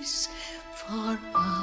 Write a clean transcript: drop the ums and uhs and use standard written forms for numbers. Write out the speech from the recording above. place for us.